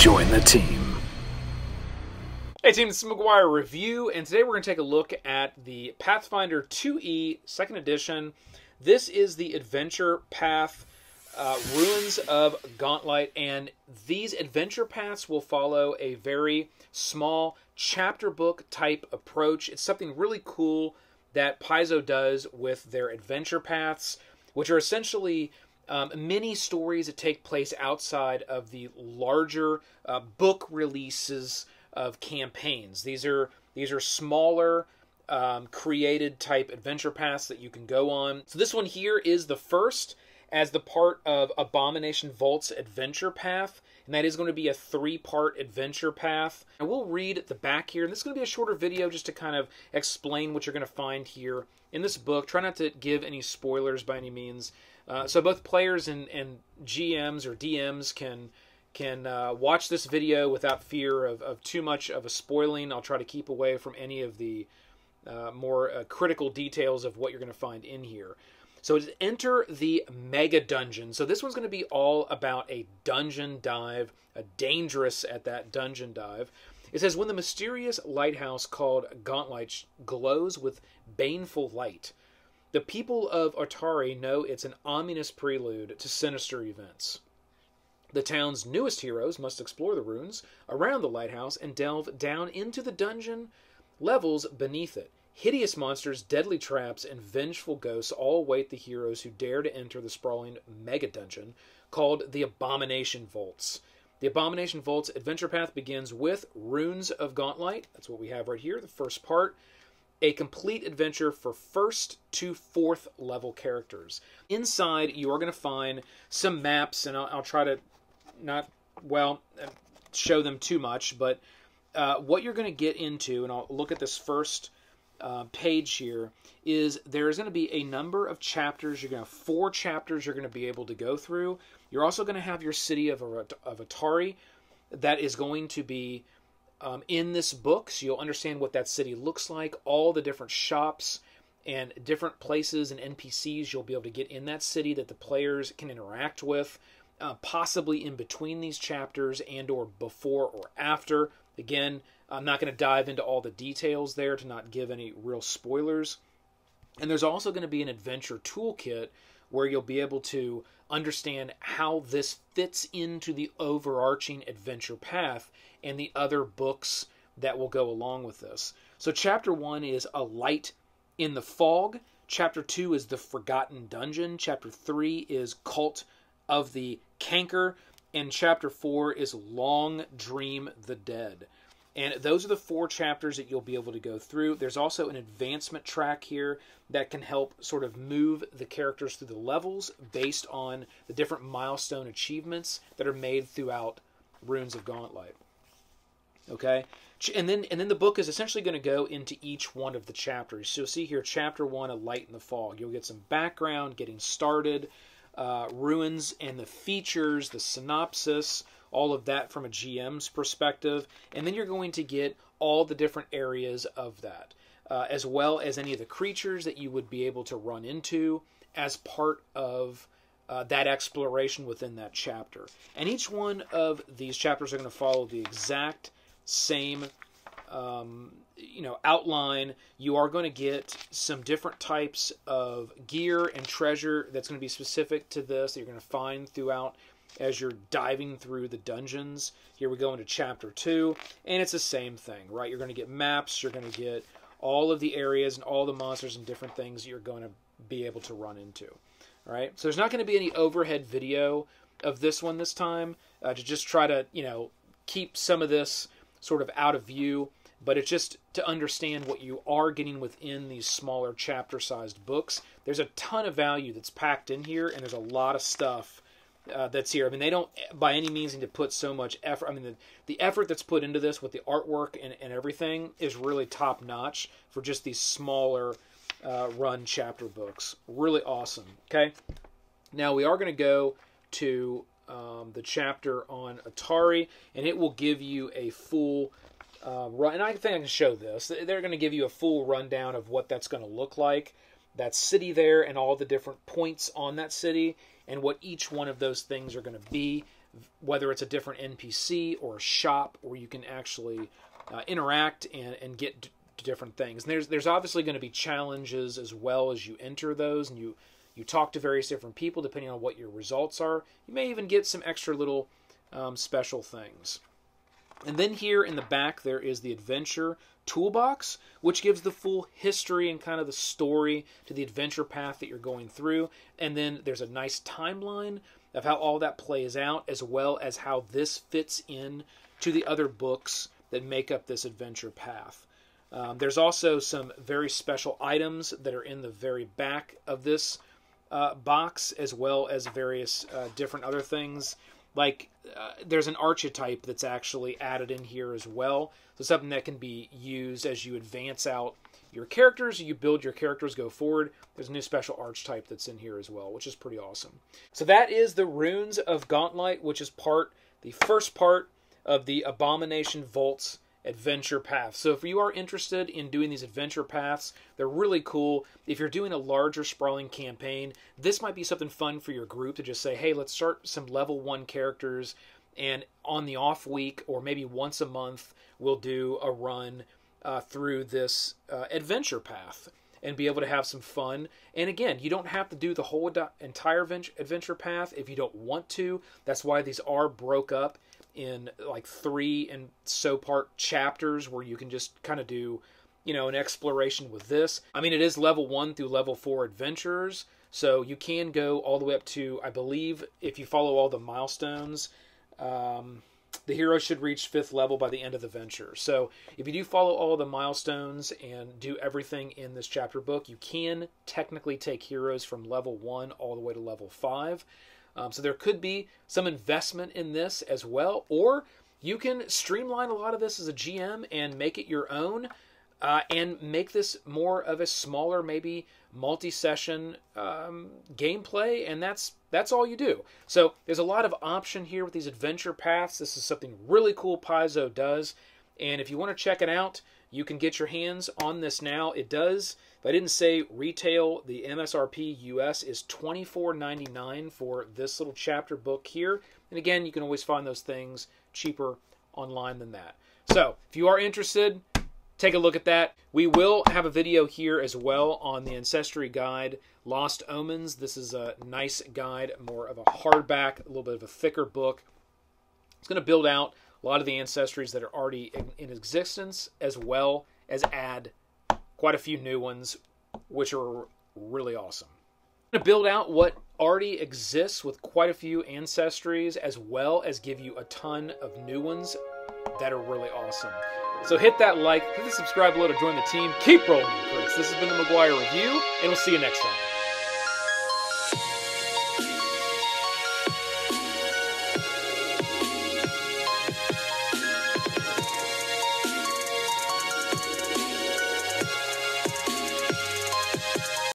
Join the team. Hey team, this is McGuire Review, and today we're going to take a look at the Pathfinder 2e 2nd Edition. This is the adventure path, Ruins of Gauntlight, and these adventure paths will follow a very small chapter book type approach. It's something really cool that Paizo does with their adventure paths, which are essentially mini stories that take place outside of the larger book releases of campaigns. These are smaller created type adventure paths that you can go on. So this one here is the first as the part of Abomination Vaults adventure path, and that is going to be a 3-part adventure path. And we'll read at the back here, and this is going to be a shorter video just to kind of explain what you're going to find here in this book. Try not to give any spoilers by any means. So both players and GMs or DMs can watch this video without fear of too much of a spoiling. I'll try to keep away from any of the more critical details of what you're going to find in here. So it's Enter the Mega Dungeon. So this one's going to be all about a dungeon dive, a dangerous at that dungeon dive. It says, when the mysterious lighthouse called Gauntlight glows with baneful light, the people of Otari know it's an ominous prelude to sinister events. The town's newest heroes must explore the ruins around the lighthouse and delve down into the dungeon levels beneath it. Hideous monsters, deadly traps, and vengeful ghosts all await the heroes who dare to enter the sprawling mega-dungeon called the Abomination Vaults. The Abomination Vaults adventure path begins with Ruins of Gauntlight. That's what we have right here, the first part. A complete adventure for 1st to 4th level characters. Inside, you are going to find some maps, and I'll try to not, well, show them too much, but what you're going to get into, and I'll look at this first page here, is there's going to be a number of chapters. You're going to have 4 chapters you're going to be able to go through. You're also going to have your city of Otari that is going to be in this book, so you'll understand what that city looks like, all the different shops and different places and NPCs you'll be able to get in that city that the players can interact with, possibly in between these chapters and or before or after. Again, I'm not going to dive into all the details there to not give any real spoilers. And there's also going to be an adventure toolkit where you'll be able to understand how this fits into the overarching adventure path and the other books that will go along with this. So chapter 1 is A Light in the Fog. Chapter 2 is The Forgotten Dungeon. Chapter 3 is Cult of the Canker. And chapter 4 is Long Dream the Dead. And those are the 4 chapters that you'll be able to go through. There's also an advancement track here that can help sort of move the characters through the levels based on the different milestone achievements that are made throughout Ruins of Gauntlight. Okay? And then the book is essentially going to go into each one of the chapters. So you'll see here, Chapter 1, A Light in the Fog. You'll get some background, getting started, ruins and the features, the synopsis, all of that from a GM's perspective, and then you're going to get all the different areas of that, as well as any of the creatures that you would be able to run into as part of that exploration within that chapter. And each one of these chapters are going to follow the exact same outline. You are going to get some different types of gear and treasure that's going to be specific to this that you're going to find throughout as you're diving through the dungeons. Here we go into chapter 2, and it's the same thing, right? You're going to get maps, you're going to get all of the areas and all the monsters and different things you're going to be able to run into. All right, so there's not going to be any overhead video of this one this time, to just try to, keep some of this sort of out of view, but it's just to understand what you are getting within these smaller chapter-sized books. There's a ton of value that's packed in here, and there's a lot of stuff that's here. I mean, they don't by any means need to put so much effort. I mean, the effort that's put into this with the artwork and everything is really top-notch for just these smaller run chapter books. Really awesome, okay? Now, we are going to go to the chapter on Otari, and it will give you a full run. And I think I can show this. They're going to give you a full rundown of what that's going to look like, that city there, and all the different points on that city, and what each one of those things are going to be whether it's a different NPC or a shop where you can actually interact and get different things. And there's obviously going to be challenges as well as you enter those, and you talk to various different people depending on what your results are. You may even get some extra little special things. And then here in the back there is the adventure toolbox, which gives the full history and kind of the story to the adventure path that you're going through. And then there's a nice timeline of how all that plays out, as well as how this fits in to the other books that make up this adventure path. There's also some very special items that are in the very back of this box, as well as various different other things. Like, there's an archetype that's actually added in here as well. So something that can be used as you advance out your characters, you build your characters, go forward. There's a new special archetype that's in here as well, which is pretty awesome. So that is the Ruins of Gauntlight, which is the first part of the Abomination Vaults adventure path. So if you are interested in doing these adventure paths, they're really cool. If you're doing a larger sprawling campaign, this might be something fun for your group to just say, hey, let's start some level 1 characters, and on the off week or maybe once a month we'll do a run through this adventure path and be able to have some fun. And again, you don't have to do the whole entire adventure path if you don't want to. That's why these are broke up in like 3 and so part chapters, where you can just kind of do, you know, an exploration with this. I mean, it is level 1 through level 4 adventurers, so you can go all the way up to, I believe, if you follow all the milestones, the hero should reach 5th level by the end of the venture. So if you do follow all the milestones and do everything in this chapter book, you can technically take heroes from level 1 all the way to level 5. So there could be some investment in this as well, or you can streamline a lot of this as a GM and make it your own, and make this more of a smaller, maybe multi-session gameplay, and that's all you do. So there's a lot of option here with these adventure paths. This is something really cool Paizo does, and if you want to check it out, you can get your hands on this now. It does, if I didn't say retail, the MSRP US is $24.99 for this little chapter book here. And again, you can always find those things cheaper online than that. So if you are interested, take a look at that. We will have a video here as well on the Ancestry Guide, Lost Omens. This is a nice guide, more of a hardback, a little bit of a thicker book. It's going to build out a lot of the ancestries that are already in existence, as well as add quite a few new ones, which are really awesome. I'm going to build out what already exists with quite a few ancestries, as well as give you a ton of new ones that are really awesome. So hit that like, hit the subscribe below to join the team. Keep rolling, Chris. This has been the McGuire Review, and we'll see you next time.